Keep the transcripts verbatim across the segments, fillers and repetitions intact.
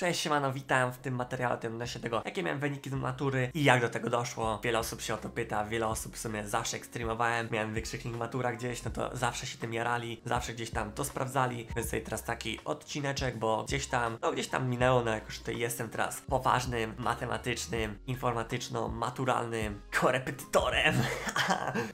Cześć, siemano, witam w tym materiale odnośnie tego, jakie miałem wyniki z matury i jak do tego doszło. Wiele osób się o to pyta, wiele osób w sumie zawsze ekstremowałem, miałem wykrzyknik matura gdzieś, no to zawsze się tym jarali, zawsze gdzieś tam to sprawdzali, więc tutaj teraz taki odcineczek, bo gdzieś tam, no gdzieś tam minęło, no jakoś tutaj jestem teraz poważnym, matematycznym, informatyczno-maturalnym korepetytorem.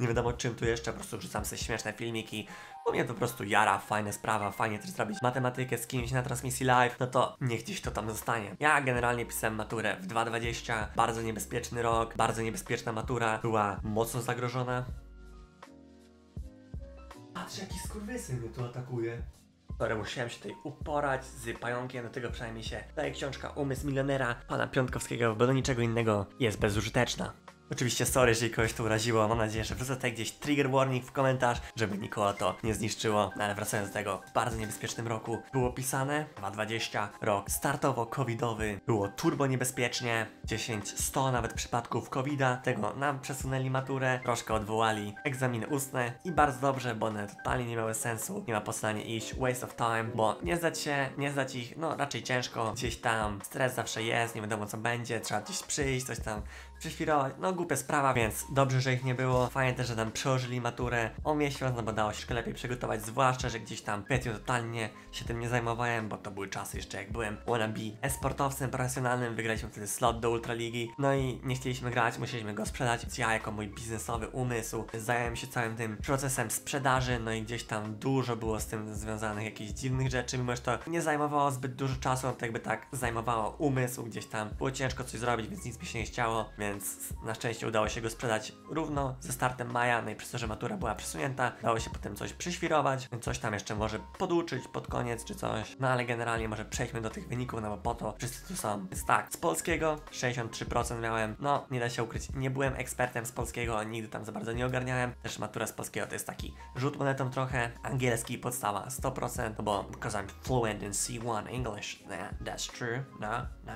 Nie wiadomo czym tu jeszcze, po prostu wrzucam sobie śmieszne filmiki, bo mnie to po prostu jara, fajna sprawa, fajnie też zrobić matematykę z kimś na transmisji live, no to niech gdzieś to tam zostanie. Ja generalnie pisałem maturę w dwa dwadzieścia, bardzo niebezpieczny rok, bardzo niebezpieczna matura, była mocno zagrożona. Patrz, jaki skurwysyn mnie tu atakuje. Sorry, musiałem się tutaj uporać z pająkiem, do tego przynajmniej się daje książka Umysł Milionera pana Piątkowskiego, bo do niczego innego jest bezużyteczna. Oczywiście sorry, jeżeli kogoś to uraziło, mam nadzieję, że wrzucę tutaj gdzieś trigger warning w komentarz, żeby nikogo to nie zniszczyło, no ale wracając do tego, w bardzo niebezpiecznym roku było pisane, dwa tysiące dwudziesty rok startowo-covidowy, było turbo niebezpiecznie, dziesięć sto nawet przypadków covida, tego nam przesunęli maturę, troszkę odwołali egzaminy ustne i bardzo dobrze, bo one totalnie nie miały sensu, nie ma po co na nie iść, waste of time, bo nie zdać się, nie zdać ich, no raczej ciężko, gdzieś tam stres zawsze jest, nie wiadomo co będzie, trzeba gdzieś przyjść, coś tam prześwirować, no głupia sprawa, więc dobrze, że ich nie było. Fajnie też, że nam przełożyli maturę o miesiąc, no bo dało się lepiej przygotować, zwłaszcza, że gdzieś tam w kwietniu totalnie się tym nie zajmowałem, bo to były czasy jeszcze jak byłem wannabe e-sportowcem profesjonalnym, wygraliśmy wtedy slot do Ultraligi, no i nie chcieliśmy grać, musieliśmy go sprzedać, więc ja jako mój biznesowy umysł zająłem się całym tym procesem sprzedaży, no i gdzieś tam dużo było z tym związanych jakichś dziwnych rzeczy, mimo że to nie zajmowało zbyt dużo czasu, no to jakby tak zajmowało umysł, gdzieś tam było ciężko coś zrobić, więc nic mi się nie chciało, więc na szczęście udało się go sprzedać równo ze startem maja, no i przez to, że matura była przesunięta, dało się potem coś przyświrować, coś tam jeszcze może poduczyć pod koniec czy coś, no ale generalnie może przejdźmy do tych wyników, no bo po to wszyscy tu są. Więc tak, z polskiego sześćdziesiąt trzy procent miałem, no nie da się ukryć, nie byłem ekspertem z polskiego, nigdy tam za bardzo nie ogarniałem, też matura z polskiego to jest taki rzut monetą trochę, angielski podstawa sto procent, bo because I'm fluent in C one English, yeah, that's true, no, no.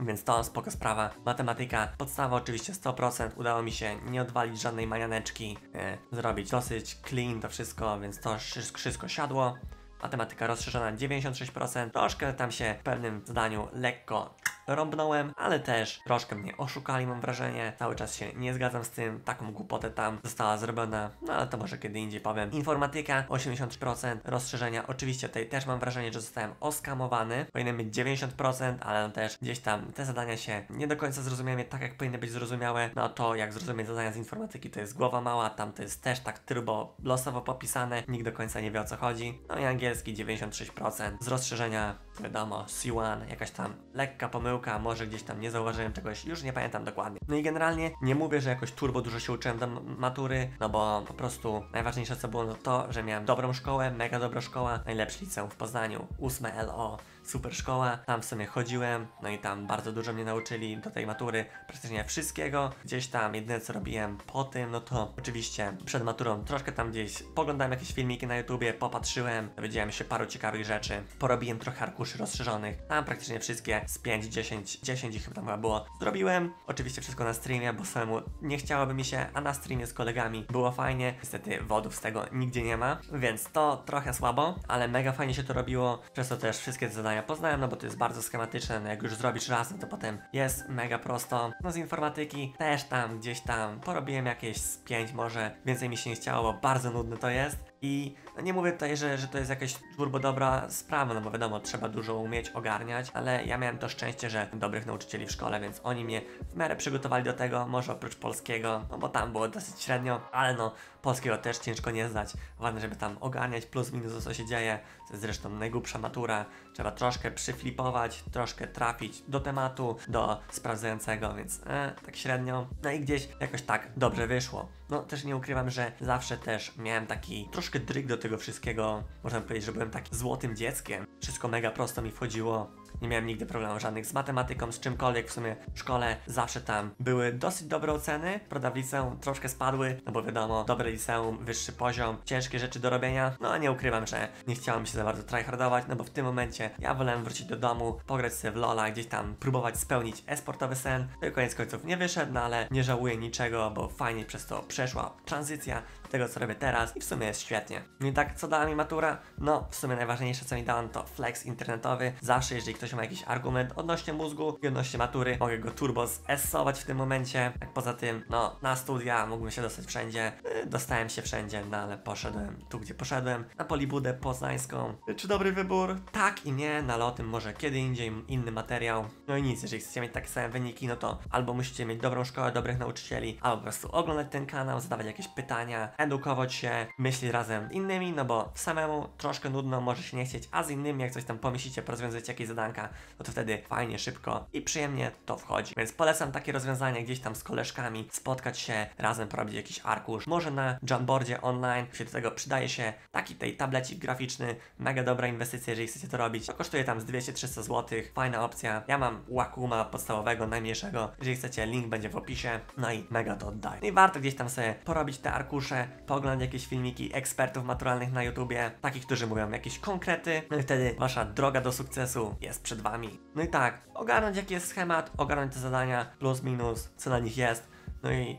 Więc to spoko sprawa. Matematyka, podstawa oczywiście sto procent, udało mi się nie odwalić żadnej manianeczki, yy, zrobić dosyć clean to wszystko, więc to wszystko siadło. Matematyka rozszerzona dziewięćdziesiąt sześć procent, troszkę tam się w pewnym zdaniu lekko rąbnąłem, ale też troszkę mnie oszukali, mam wrażenie, cały czas się nie zgadzam z tym, taką głupotę tam została zrobiona, no ale to może kiedy indziej powiem. Informatyka osiemdziesiąt procent rozszerzenia, oczywiście tutaj też mam wrażenie, że zostałem oskamowany, powinien być dziewięćdziesiąt procent, ale też gdzieś tam te zadania się nie do końca zrozumiałem tak jak powinny być zrozumiałe, no to jak zrozumieć zadania z informatyki to jest głowa mała, tam to jest też tak turbo losowo popisane, nikt do końca nie wie o co chodzi, no i angielski dziewięćdziesiąt sześć procent z rozszerzenia, wiadomo, C one, jakaś tam lekka pomyłka, może gdzieś tam nie zauważyłem czegoś, już nie pamiętam dokładnie. No i generalnie nie mówię, że jakoś turbo dużo się uczyłem do matury, no bo po prostu najważniejsze co było, no to, że miałem dobrą szkołę, mega dobra szkoła, najlepszy liceum w Poznaniu, ósme L O, super szkoła, tam w sumie chodziłem, no i tam bardzo dużo mnie nauczyli do tej matury, praktycznie wszystkiego, gdzieś tam jedyne co robiłem po tym, no to oczywiście przed maturą troszkę tam gdzieś poglądałem jakieś filmiki na YouTubie, popatrzyłem, dowiedziałem się paru ciekawych rzeczy, porobiłem trochę arkuszy rozszerzonych, tam praktycznie wszystkie z pięć, dziesięć, dziesięć ich tam chyba było, zrobiłem, oczywiście wszystko na streamie, bo samemu nie chciałoby mi się, a na streamie z kolegami było fajnie, niestety wodów z tego nigdzie nie ma, więc to trochę słabo, ale mega fajnie się to robiło, przez to też wszystkie zadania poznałem, no bo to jest bardzo schematyczne, no jak już zrobisz raz, no to potem jest mega prosto. No z informatyki też tam gdzieś tam porobiłem jakieś z pięć może, więcej mi się nie chciało, bo bardzo nudne to jest. I no nie mówię tutaj, że, że to jest jakaś turbo dobra sprawa, no bo wiadomo, trzeba dużo umieć, ogarniać, ale ja miałem to szczęście, że dobrych nauczycieli w szkole, więc oni mnie w miarę przygotowali do tego, może oprócz polskiego, no bo tam było dosyć średnio, ale no, polskiego też ciężko nie znać, ważne, żeby tam ogarniać plus minus o co się dzieje, to jest zresztą najgłupsza matura, trzeba troszkę przyflipować, troszkę trafić do tematu, do sprawdzającego, więc e, tak średnio, no i gdzieś jakoś tak dobrze wyszło. No też nie ukrywam, że zawsze też miałem taki troszkę dryg do tego wszystkiego, można powiedzieć, że byłem takim złotym dzieckiem, wszystko mega prosto mi wchodziło. Nie miałem nigdy problemów żadnych z matematyką, z czymkolwiek, w sumie w szkole zawsze tam były dosyć dobre oceny, prawda, w liceum troszkę spadły, no bo wiadomo, dobre liceum, wyższy poziom, ciężkie rzeczy do robienia, no a nie ukrywam, że nie chciałem się za bardzo tryhardować, no bo w tym momencie ja wolałem wrócić do domu, pograć sobie w lola, gdzieś tam próbować spełnić e-sportowy sen, który koniec końców nie wyszedł, no ale nie żałuję niczego, bo fajnie przez to przeszła tranzycja do tego co robię teraz i w sumie jest świetnie. No i tak, co dała mi matura? No w sumie najważniejsze co mi dała, to flex internetowy, zawsze jeżeli ktoś ma jakiś argument odnośnie mózgu i odnośnie matury, mogę go turbo zessować w tym momencie. Tak poza tym, no, na studia mógłbym się dostać wszędzie. Dostałem się wszędzie, no ale poszedłem tu, gdzie poszedłem. Na Polibudę Poznańską. Czy dobry wybór? Tak i nie, no ale o tym może kiedy indziej, inny materiał. No i nic, jeżeli chcecie mieć takie same wyniki, no to albo musicie mieć dobrą szkołę, dobrych nauczycieli, albo po prostu oglądać ten kanał, zadawać jakieś pytania, edukować się, myśleć razem z innymi, no bo samemu troszkę nudno, może się nie chcieć, a z innymi jak coś tam pomyślicie, porozwiązujecie jakieś zadanka, no to wtedy fajnie, szybko i przyjemnie to wchodzi. Więc polecam takie rozwiązania gdzieś tam z koleżkami, spotkać się, razem porobić jakiś arkusz, może na Jamboardzie online, się do tego przydaje się taki tej tablecik graficzny, mega dobra inwestycja, jeżeli chcecie to robić, to kosztuje tam z dwieście trzysta złotych, fajna opcja. Ja mam Wacoma podstawowego, najmniejszego, jeżeli chcecie, link będzie w opisie, no i mega to oddaje. No i warto gdzieś tam sobie porobić te arkusze, pooglądać jakieś filmiki ekspertów maturalnych na YouTubie, takich, którzy mówią jakieś konkrety, no i wtedy wasza droga do sukcesu jest przed wami. No i tak, ogarnąć jaki jest schemat, ogarnąć te zadania, plus minus, co na nich jest, no i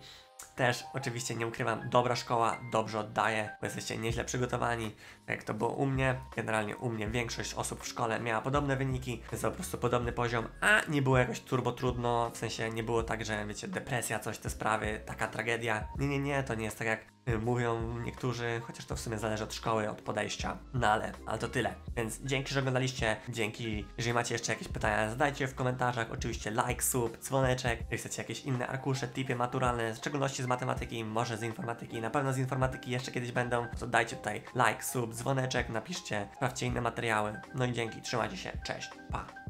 też oczywiście nie ukrywam, dobra szkoła dobrze oddaje, bo jesteście nieźle przygotowani, tak jak to było u mnie. Generalnie u mnie większość osób w szkole miała podobne wyniki, więc po prostu podobny poziom, a nie było jakoś turbo trudno, w sensie nie było tak, że wiecie, depresja, coś, te sprawy, taka tragedia. Nie, nie, nie, to nie jest tak jak mówią niektórzy, chociaż to w sumie zależy od szkoły, od podejścia, no ale, ale to tyle. Więc dzięki, że oglądaliście, dzięki, jeżeli macie jeszcze jakieś pytania, zadajcie je w komentarzach, oczywiście like, sub, dzwoneczek, jeżeli chcecie jakieś inne arkusze, tipy maturalne, w szczególności z matematyki, może z informatyki, na pewno z informatyki jeszcze kiedyś będą, to dajcie tutaj like, sub, dzwoneczek, napiszcie, sprawdźcie inne materiały, no i dzięki, trzymajcie się, cześć, pa!